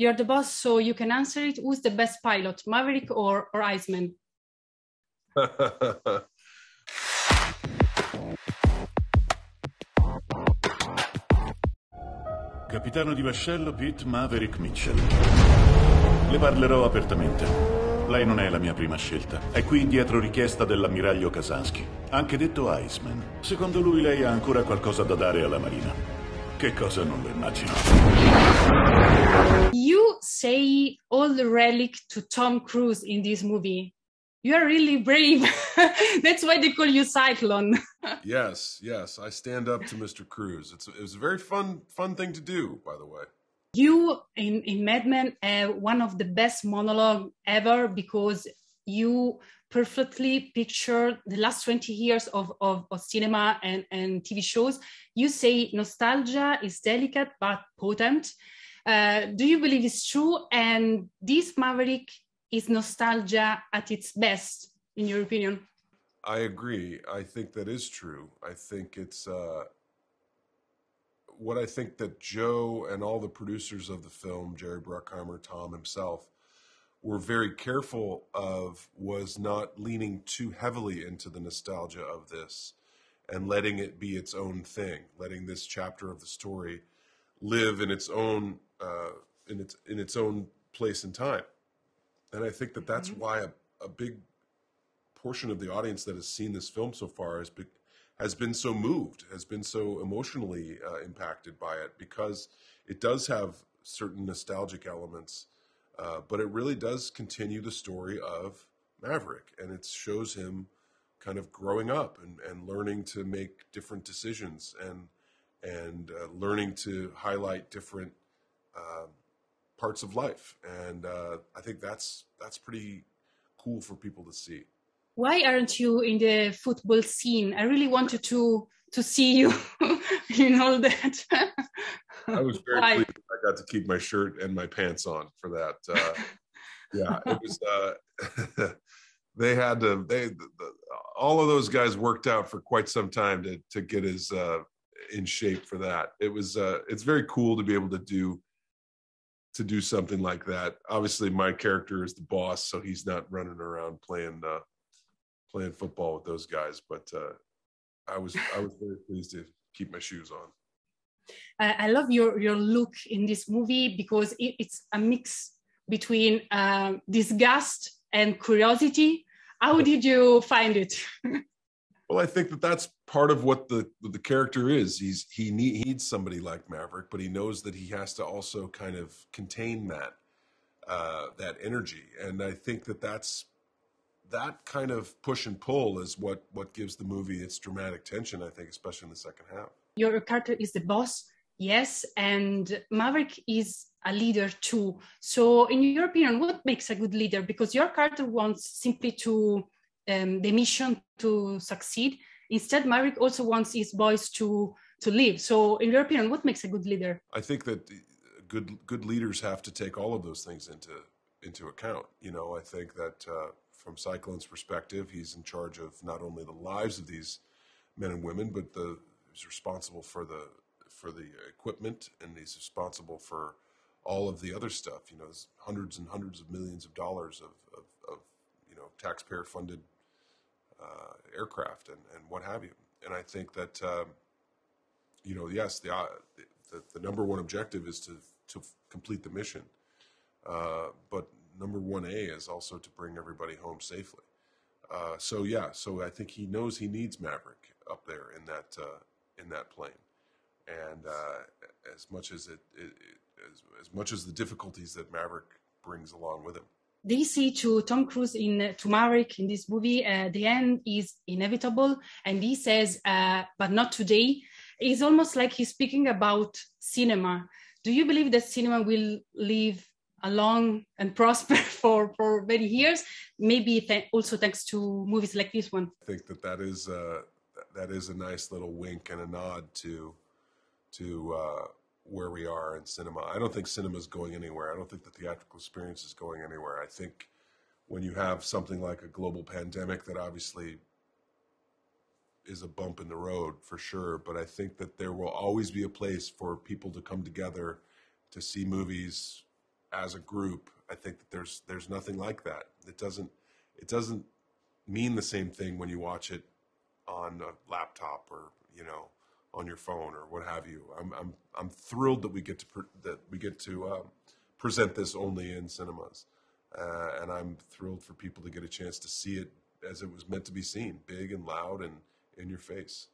You're the boss, so you can answer it. Who's the best pilot, Maverick or Iceman? Capitano di vascello, Pete Maverick Mitchell. Le parlerò apertamente. Lei non è la mia prima scelta. È qui dietro richiesta dell'ammiraglio Kasansky, anche detto Iceman. Secondo lui lei ha ancora qualcosa da dare alla Marina. Che cosa non lo immagino? You say all the relic to Tom Cruise in this movie. You are really brave. That's why they call you Cyclone. Yes. I stand up to Mr. Cruise. It was a very fun thing to do, by the way. You, in Mad Men, have one of the best monologue ever, because you perfectly picture the last 20 years of cinema and TV shows. You say nostalgia is delicate but potent. Do you believe it's true? And this Maverick is nostalgia at its best, in your opinion? I agree. I think that is true. I think it's what I think that Joe and all the producers of the film, Jerry Bruckheimer, Tom himself, were very careful of was not leaning too heavily into the nostalgia of this and letting it be its own thing, letting this chapter of the story live in its own in its own place and time. And I think that that's why a big portion of the audience that has seen this film so far has been so moved, has been so emotionally impacted by it, because it does have certain nostalgic elements, but it really does continue the story of Maverick, and it shows him kind of growing up and learning to make different decisions and learning to highlight different parts of life, and I think that's pretty cool for people to see. Why aren't you in the football scene? I really wanted to see you in all that. I was very pleased I got to keep my shirt and my pants on for that. Yeah, it was. All of those guys worked out for quite some time to get as in shape for that. It was. It's very cool to be able to do something like that. Obviously my character is the boss, so he's not running around playing football with those guys, but I was very pleased to keep my shoes on. I love your look in this movie, because it's a mix between disgust and curiosity. How did you find it? Well, I think that's part of what the character is. He needs somebody like Maverick, but he knows that he has to also kind of contain that energy. And I think that kind of push and pull is what gives the movie its dramatic tension, I think, especially in the second half. Your character is the boss, yes, and Maverick is a leader too. So in your opinion, what makes a good leader? Because your character wants simply to... the mission to succeed. Instead, Maverick also wants his boys to live. So in your opinion, what makes a good leader? I think that good leaders have to take all of those things into account. You know, I think that from Cyclone's perspective, he's in charge of not only the lives of these men and women, but he's responsible for the equipment, and he's responsible for all of the other stuff. You know, there's hundreds and hundreds of millions of dollars of you know, taxpayer funded aircraft and what have you. And I think that, you know, yes, the number one objective is to complete the mission. But number 1A is also to bring everybody home safely. So I think he knows he needs Maverick up there in that plane. And as much as the difficulties that Maverick brings along with him. They say to Tom Cruise, to Maverick in this movie, the end is inevitable. And he says, but not today. It's almost like he's speaking about cinema. Do you believe that cinema will live along and prosper for many years? Maybe also thanks to movies like this one. I think that is a nice little wink and a nod to where we are in cinema. I don't think cinema is going anywhere. I don't think the theatrical experience is going anywhere. I think when you have something like a global pandemic, that obviously is a bump in the road for sure, but I think that there will always be a place for people to come together to see movies, as a group, I think that there's nothing like that. It doesn't mean the same thing when you watch it on a laptop or, you know, on your phone or what have you. I'm thrilled that we get to present this only in cinemas, and I'm thrilled for people to get a chance to see it as it was meant to be seen, big and loud and in your face.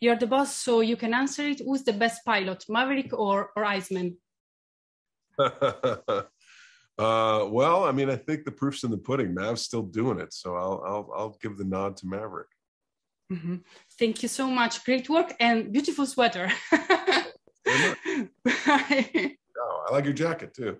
You're the boss, so you can answer it. Who's the best pilot, Maverick or Iceman? Well, I mean, I think the proof's in the pudding. Mav's still doing it, so I'll give the nod to Maverick. Mm-hmm. Thank you so much. Great work and beautiful sweater. Bye. Oh, I like your jacket too.